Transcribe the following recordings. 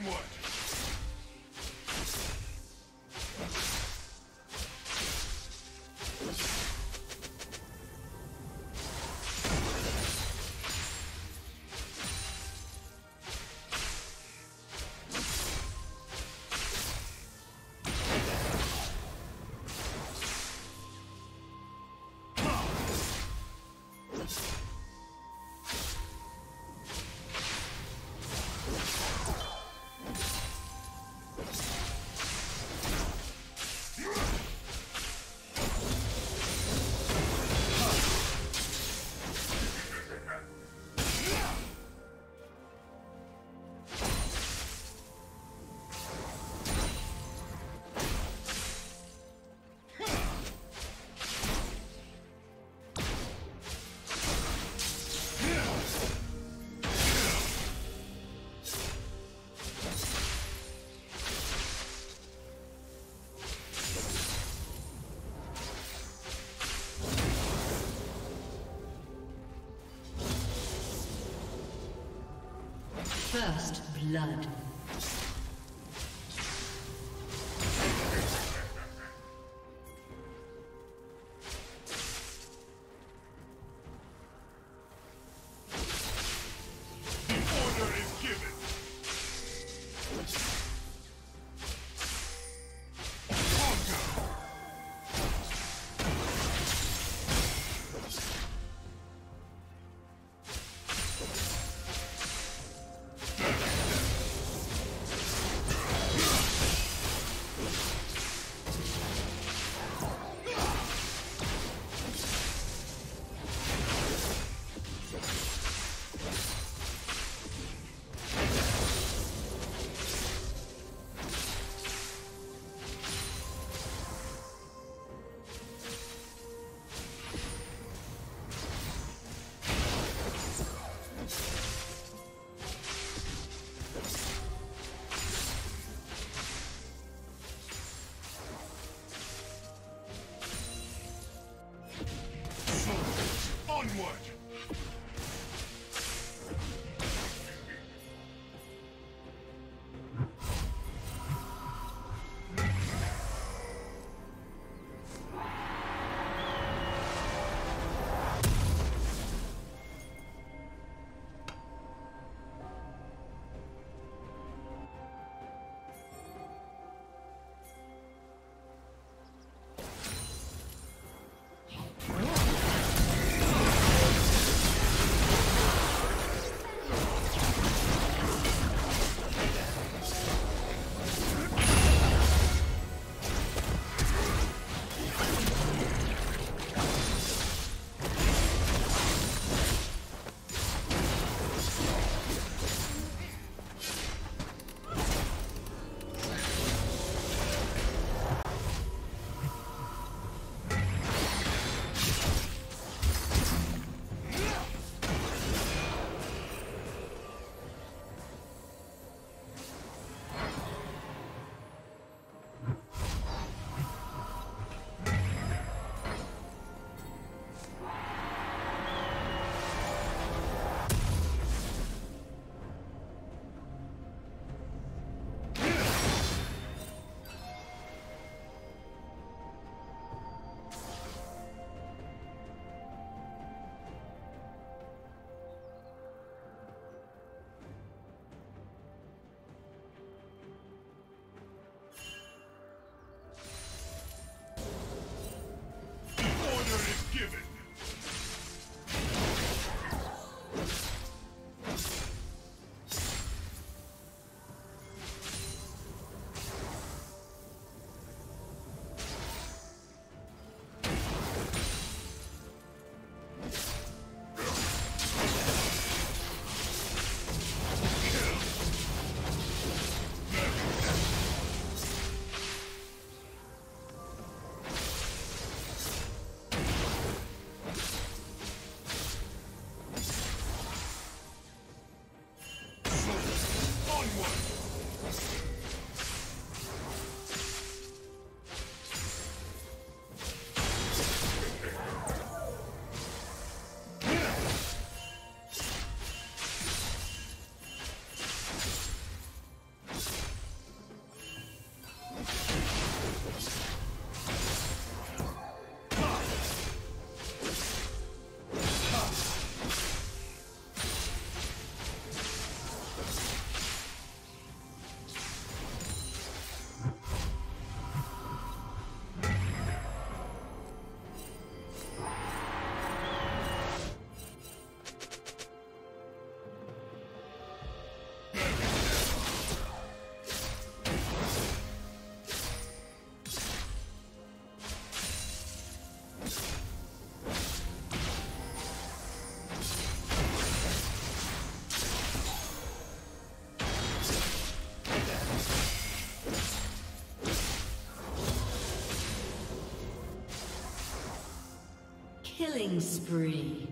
Onward! First blood. Killing spree.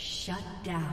Shut down.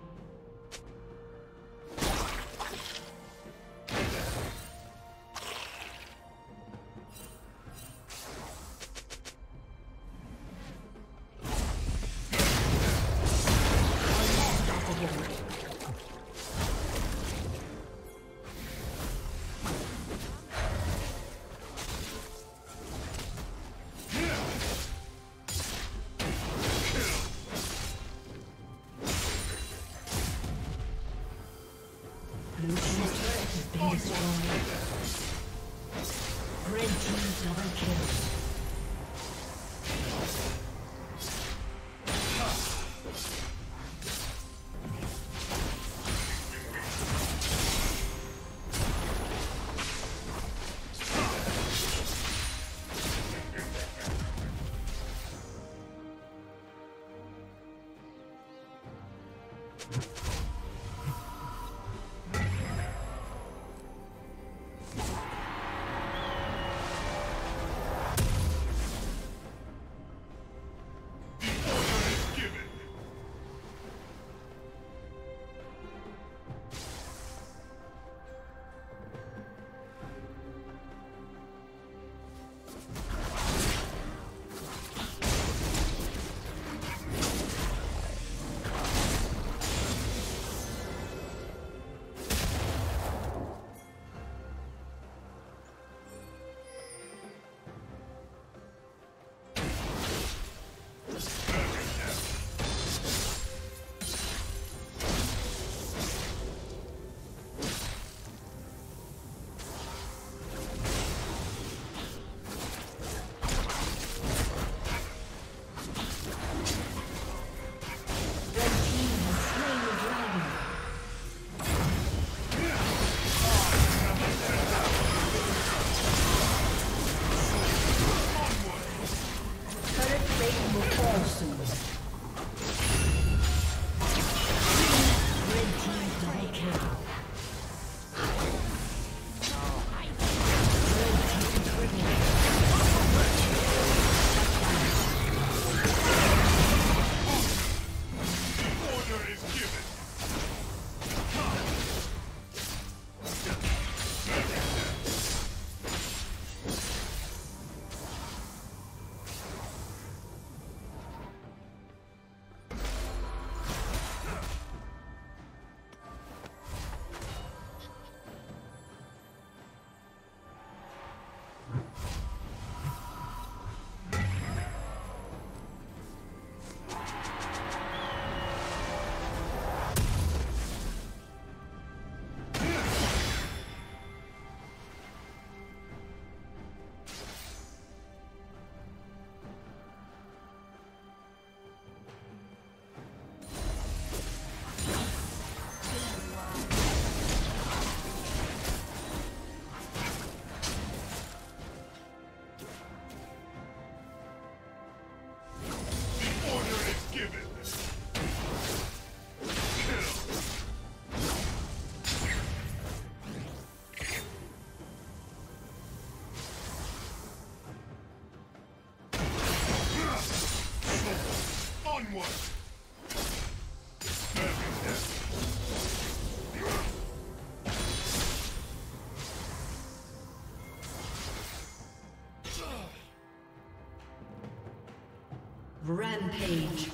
Rampage.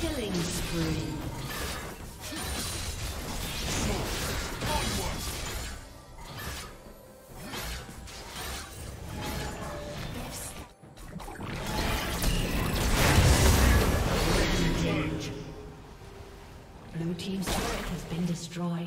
Killing spree. Blue team's turret has been destroyed.